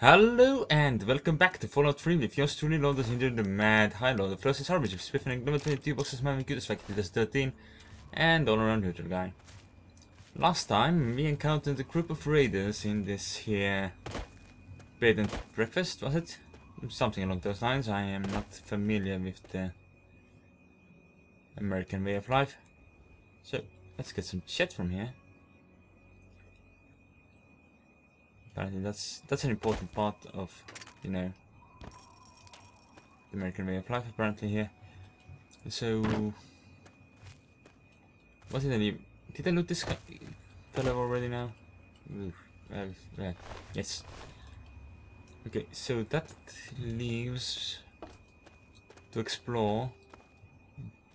Hello and welcome back to Fallout 3 with yours truly, London's into the mad high low. The first is Harvest, Swift and number 22 boxes, man, cutest factory, that's 13, and all around neutral guy. Last time we encountered a group of raiders in this here bed and breakfast, was it? Something along those lines. I am not familiar with the American way of life. So, let's get some chat from here. Apparently that's an important part of, you know, the American way of life apparently here. So, what did I leave? Did I loot this fellow already now? Yes. Okay, so that leaves to explore.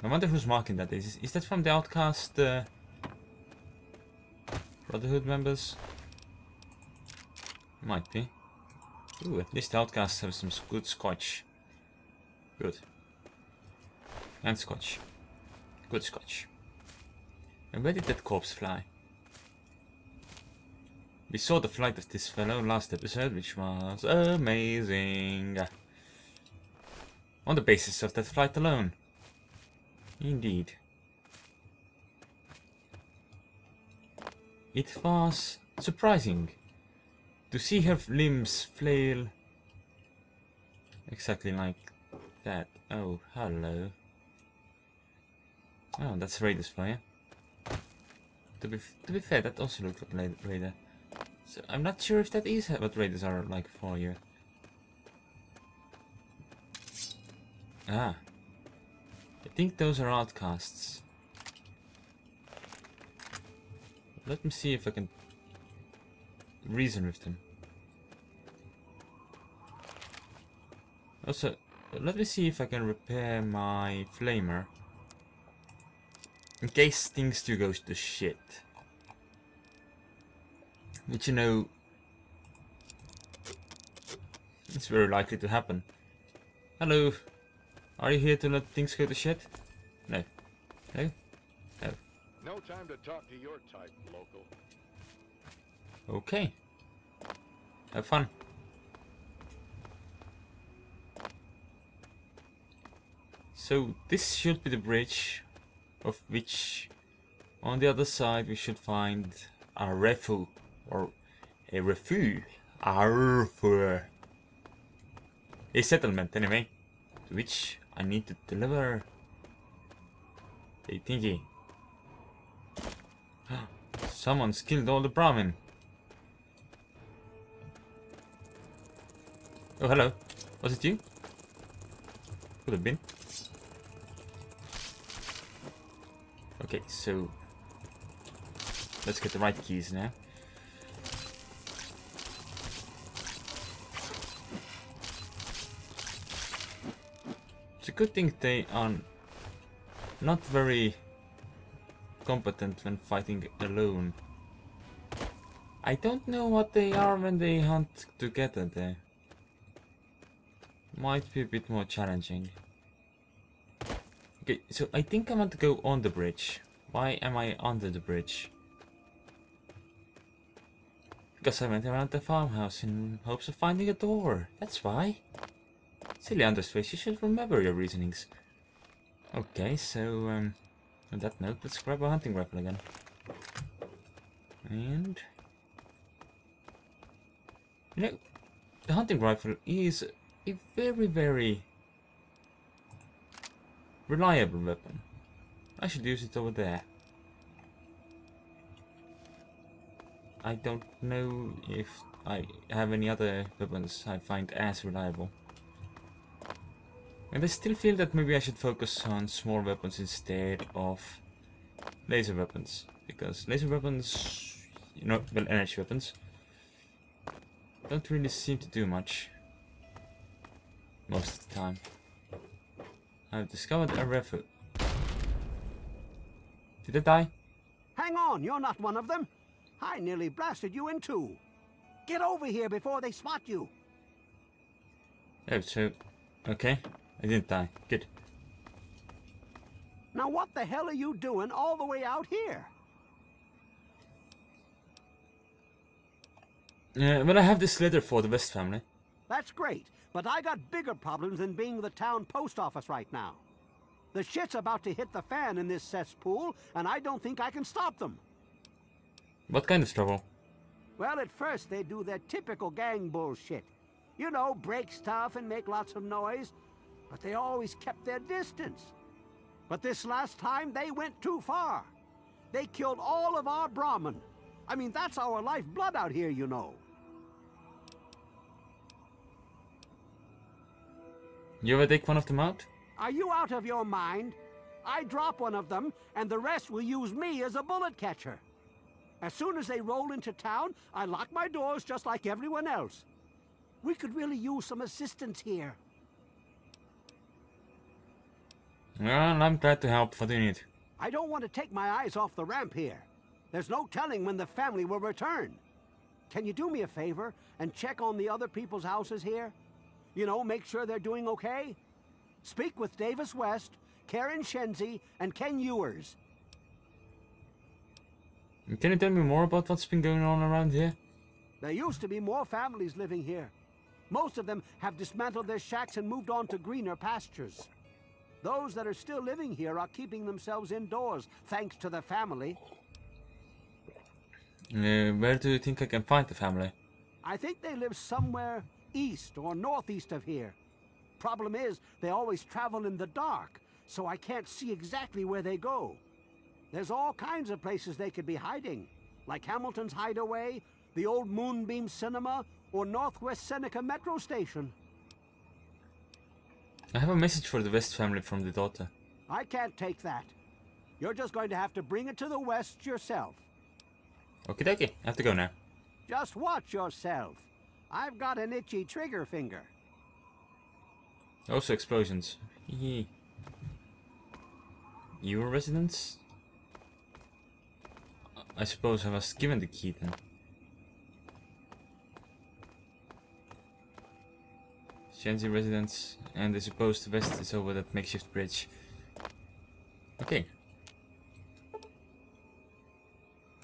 I wonder who's marking that is. Is that from the Outcast Brotherhood members? Might be. Ooh, at least the Outcasts have some good scotch. Good. And scotch. Good scotch. And where did that corpse fly? We saw the flight of this fellow last episode, which was amazing. On the basis of that flight alone. Indeed. It was surprising to see her limbs flail exactly like that. Oh, hello. Oh, that's Raider's flyer. To be fair, that also looks like Raider. So I'm not sure if that is what Raiders are like for you. Ah. I think those are Outcasts. Let me see if I can reason with them. Also, let me see if I can repair my flamer in case things do go to shit. Which, you know, it's very likely to happen. Hello, are you here to let things go to shit? No. No? No. No time to talk to your type, local. Okay. Have fun. So this should be the bridge, of which on the other side we should find Arefu or Arefu. Arefu. A settlement anyway, to which I need to deliver a thingy. Someone's killed all the Brahmin. Oh, hello. Was it you? Could have been. Okay, so let's get the right keys now. It's a good thing they are not very competent when fighting alone. I don't know what they are when they hunt together there. Might be a bit more challenging. Okay, so I think I want to go on the bridge. Why am I under the bridge? Because I went around the farmhouse in hopes of finding a door. That's why. Silly Underspace, you should remember your reasonings. Okay, so on that note, let's grab a hunting rifle again. And you know, the hunting rifle is a very reliable weapon. I should use it over there. I don't know if I have any other weapons I find as reliable. And I still feel that maybe I should focus on small weapons instead of laser weapons. Because laser weapons, you know, well, energy weapons, don't really seem to do much. Most of the time. I've discovered Arefu. Did I die? Hang on, you're not one of them. I nearly blasted you in two. Get over here before they spot you. Oh, so, okay. I didn't die. Good. Now what the hell are you doing all the way out here? But I have this letter for the West family. That's great, but I got bigger problems than being the town post office right now. The shit's about to hit the fan in this cesspool, and I don't think I can stop them. What kind of trouble? Well, at first they do their typical gang bullshit. You know, break stuff and make lots of noise, but they always kept their distance. But this last time, they went too far. They killed all of our Brahmin. I mean, that's our lifeblood out here, you know. You ever take one of them out? Are you out of your mind? I drop one of them, and the rest will use me as a bullet catcher. As soon as they roll into town, I lock my doors just like everyone else. We could really use some assistance here. Well, I'm glad to help. What do you need? I don't want to take my eyes off the ramp here. There's no telling when the family will return. Can you do me a favor and check on the other people's houses here? You know, make sure they're doing okay? Speak with Davis West, Karen Schenzy, and Ken Ewers. Can you tell me more about what's been going on around here? There used to be more families living here. Most of them have dismantled their shacks and moved on to greener pastures. Those that are still living here are keeping themselves indoors, thanks to the family. Where do you think I can find the family? I think they live somewhere east or northeast of here. Problem is, they always travel in the dark, so I can't see exactly where they go. There's all kinds of places they could be hiding, like Hamilton's Hideaway, the old Moonbeam Cinema, or Northwest Seneca Metro Station. I have a message for the West family from the daughter. I can't take that. You're just going to have to bring it to the West yourself. Okie dokie, I have to go now. Just watch yourself. I've got an itchy trigger finger. Also explosions. Your residence? I suppose I was given the key then. Schenzy residence, and I suppose the West is over that makeshift bridge. Okay.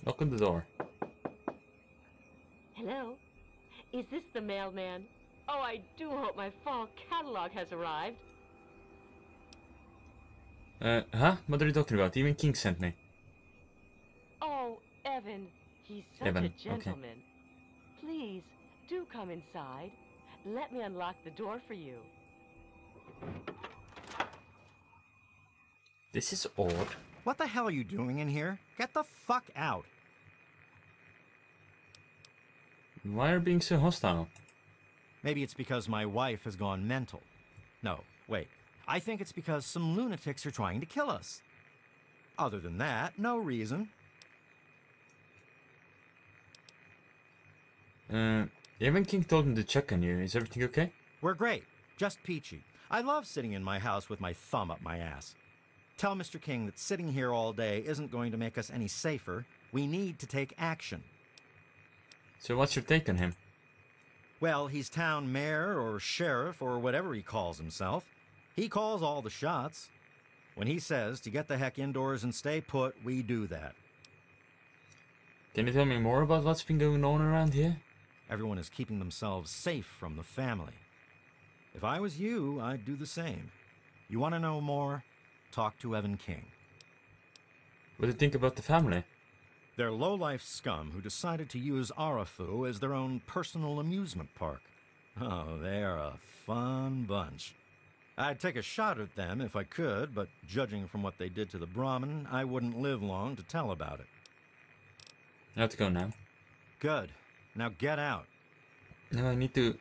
Knock on the door. Hello? Is this the mailman? Oh, I do hope my fall catalog has arrived. Huh? What are you talking about? Even King sent me. Oh, Evan. He's such a gentleman. Okay. Please, do come inside. Let me unlock the door for you. This is odd. What the hell are you doing in here? Get the fuck out. Why are you being so hostile? Maybe it's because my wife has gone mental. No, wait. I think it's because some lunatics are trying to kill us. Other than that, no reason. Evan King told him to check on you. Is everything okay? We're great. Just peachy. I love sitting in my house with my thumb up my ass. Tell Mr. King that sitting here all day isn't going to make us any safer. We need to take action. So what's your take on him? Well, he's town mayor or sheriff or whatever he calls himself. He calls all the shots. When he says to get the heck indoors and stay put, we do that. Can you tell me more about what's been going on around here? Everyone is keeping themselves safe from the family. If I was you, I'd do the same. You want to know more? Talk to Evan King. What do you think about the family? They're low-life scum who decided to use Arefu as their own personal amusement park. Oh, they're a fun bunch. I'd take a shot at them if I could, but judging from what they did to the Brahmin, I wouldn't live long to tell about it. I have to go now. Good. Now get out. No, I need to...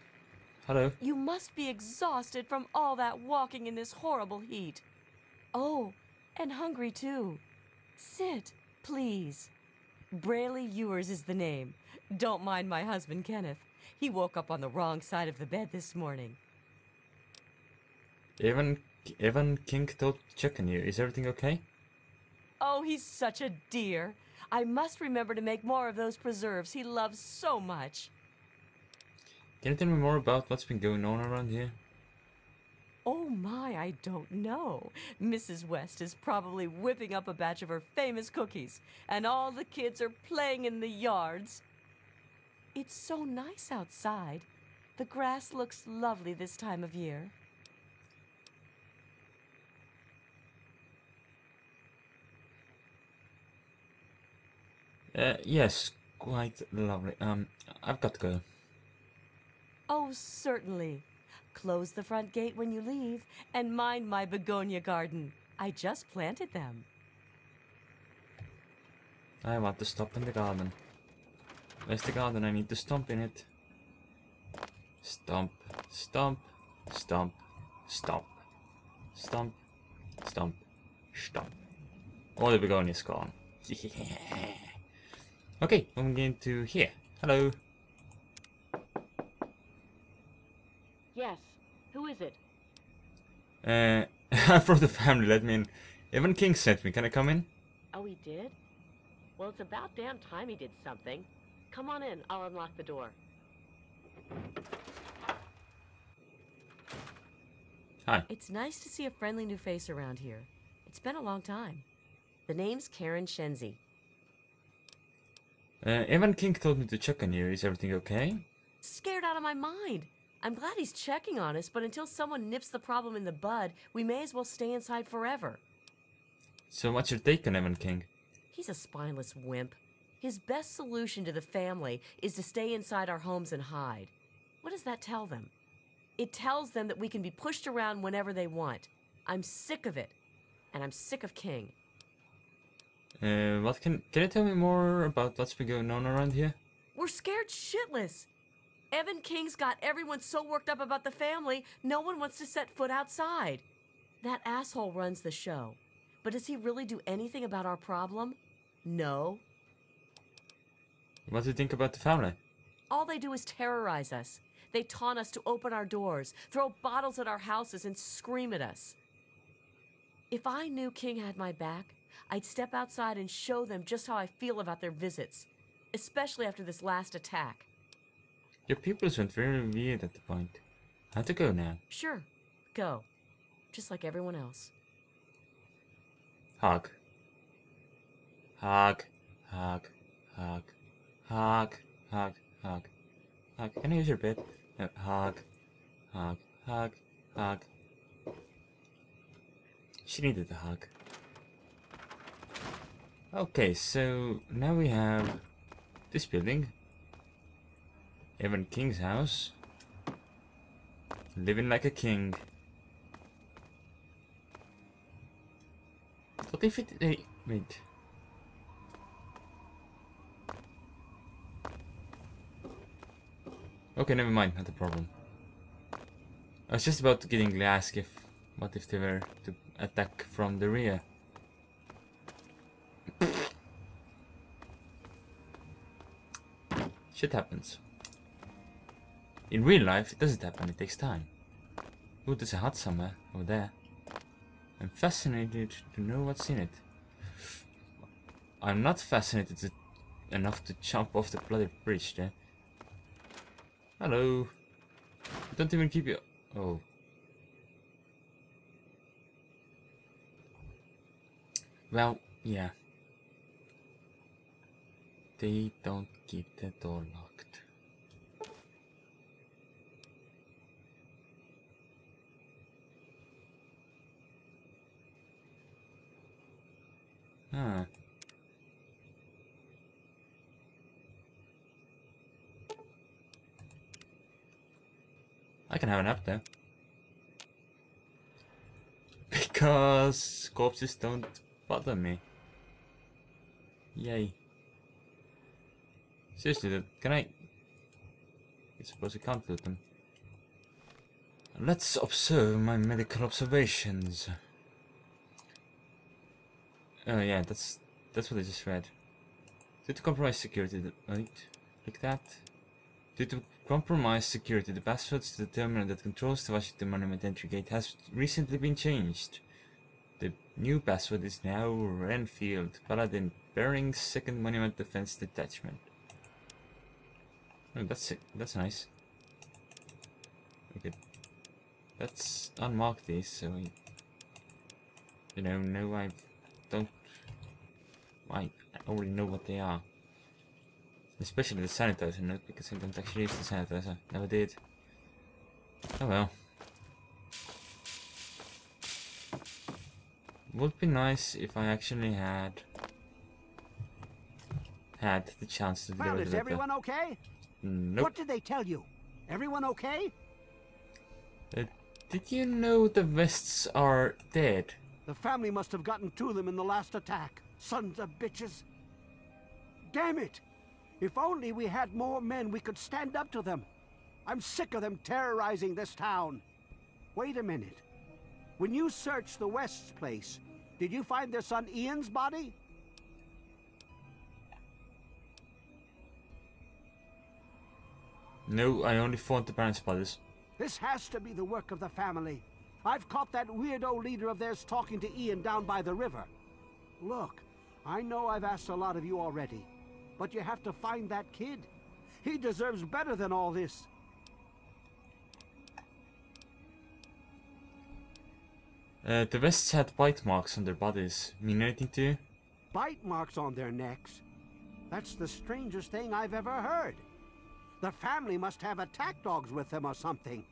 Hello. You must be exhausted from all that walking in this horrible heat. Oh, and hungry too. Sit, please. Brailee Ewers is the name. Don't mind my husband, Kenneth. He woke up on the wrong side of the bed this morning. Evan King told to check on you. Is everything okay? Oh, he's such a dear. I must remember to make more of those preserves he loves so much. Can you tell me more about what's been going on around here? Oh my, I don't know. Mrs. West is probably whipping up a batch of her famous cookies, and all the kids are playing in the yards. It's so nice outside. The grass looks lovely this time of year. Yes, quite lovely. I've got to go. Oh, certainly. Close the front gate when you leave, and mind my begonia garden. I just planted them. I want to stop in the garden. Where's the garden? I need to stomp in it. Stomp, stomp, stomp, stomp, stomp, stomp, stomp. All the begonia is gone. Okay, I'm going to here. Hello. Yes, who is it? I'm from the family, let me in. Evan King sent me, can I come in? Oh, he did? Well, it's about damn time he did something. Come on in, I'll unlock the door. Hi. It's nice to see a friendly new face around here. It's been a long time. The name's Karen Schenzy. Evan King told me to check on you. Is everything okay? Scared out of my mind. I'm glad he's checking on us, but until someone nips the problem in the bud, we may as well stay inside forever. So what's your take on Evan King? He's a spineless wimp. His best solution to the family is to stay inside our homes and hide. What does that tell them? It tells them that we can be pushed around whenever they want. I'm sick of it, and I'm sick of King. Can you tell me more about what's been going on around here? We're scared shitless. Evan King's got everyone so worked up about the family, no one wants to set foot outside. That asshole runs the show. But does he really do anything about our problem? No. What do you think about the family? All they do is terrorize us. They taunt us to open our doors, throw bottles at our houses, and scream at us. If I knew King had my back, I'd step outside and show them just how I feel about their visits, especially after this last attack. Your pupils went very weird at the point. I have to go now. Sure, go. Just like everyone else. Hug. Hug. Hug. Hug. Hug. Hug. Hug. Hug. Can I use your bed? No. Hug. Hug. Hug. Hug. She needed a hug. Okay, so now we have this building. Evan King's house. Living like a king. What if it... wait. Okay, never mind, not a problem. I was just about to getting ask if... What if they were to attack from the rear? Shit happens. In real life, it doesn't happen, it takes time. Ooh, there's a hut somewhere over there. I'm fascinated to know what's in it. I'm not fascinated enough to jump off the bloody bridge there. Hello. Don't even keep your... Oh. Well, yeah. They don't keep the door locked. Huh. I can have an app there. Because corpses don't bother me. Yay. Seriously, dude, can I? I suppose I can't loot them. Let's observe my medical observations. Oh yeah, that's what I just read. Due to compromise security, like that. Due to compromise security, the passwords to the terminal that controls the Washington Monument entry gate has recently been changed. The new password is now Renfield, Paladin, bearing 2nd Monument Defense Detachment. Oh, that's it. That's nice. Okay, let's unmark these so we, you know I don't. I already know what they are. Especially the sanitizer note, because I don't actually use the sanitizer. Never did. Oh well. Would be nice if I actually had the chance to deliver the letter. Is everyone okay? Nope. What did they tell you? Everyone okay? Did you know the Wests are dead? The family must have gotten to them in the last attack. Sons of bitches. Damn it! If only we had more men, we could stand up to them. I'm sick of them terrorizing this town. Wait a minute. When you searched the West's place, did you find their son Ian's body? No, I only found the parents' bodies. This has to be the work of the family. I've caught that weirdo leader of theirs talking to Ian down by the river. Look, I know I've asked a lot of you already, but you have to find that kid. He deserves better than all this. The Wests had bite marks on their bodies. Mean anything to you? Bite marks on their necks? That's the strangest thing I've ever heard. The family must have attack dogs with them or something.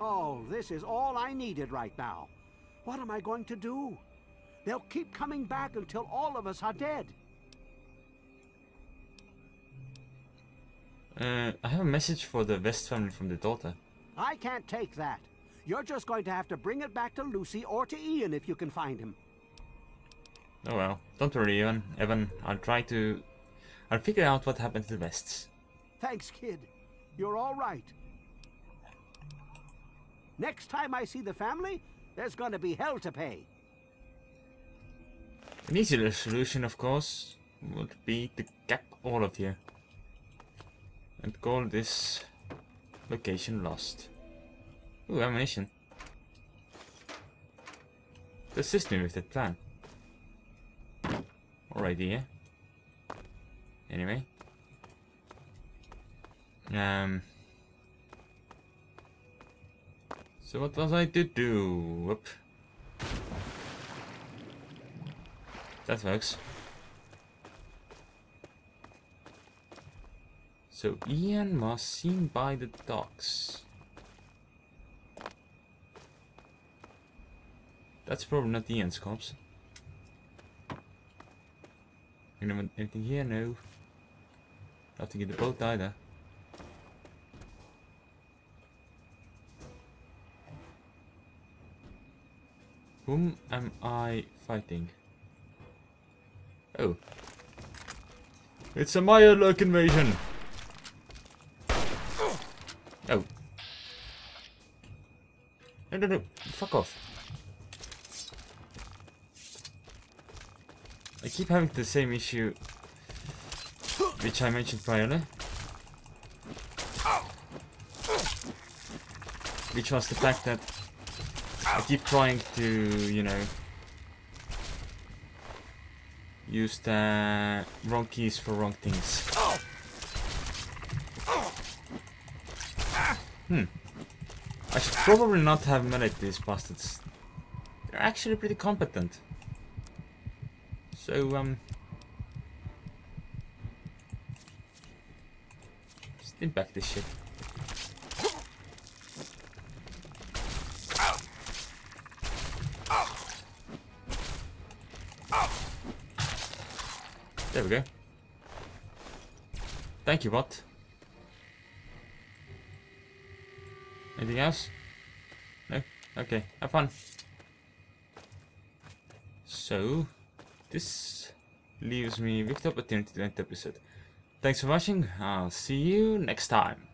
Oh, this is all I needed right now. What am I going to do? They'll keep coming back until all of us are dead. I have a message for the West family from the daughter. I can't take that. You're just going to have to bring it back to Lucy or to Ian if you can find him. Oh well, don't worry, Evan, I'll figure out what happened to the Wests. Thanks, kid. You're all right. Next time I see the family, there's going to be hell to pay. An easier solution, of course, would be to cap all of you and call this location lost. Ooh, ammunition. To assist me with that plan. Alright, yeah. Anyway. So what was I to do? Whoop. That works. So Ian was seen by the dogs. That's probably not Ian's corpse. Anyone, anything here? No. Have to get the boat either. Whom am I fighting? Oh. It's a Maya lurk invasion! Oh. No. Fuck off. I keep having the same issue which I mentioned prior, which was the fact that I keep trying to, you know, use the wrong keys for wrong things. I should probably not have melee these bastards. They're actually pretty competent. So, steam back this shit. There we go. Thank you, bot. Anything else? No? Okay, have fun. So, this leaves me with the opportunity to end the episode. Thanks for watching, I'll see you next time.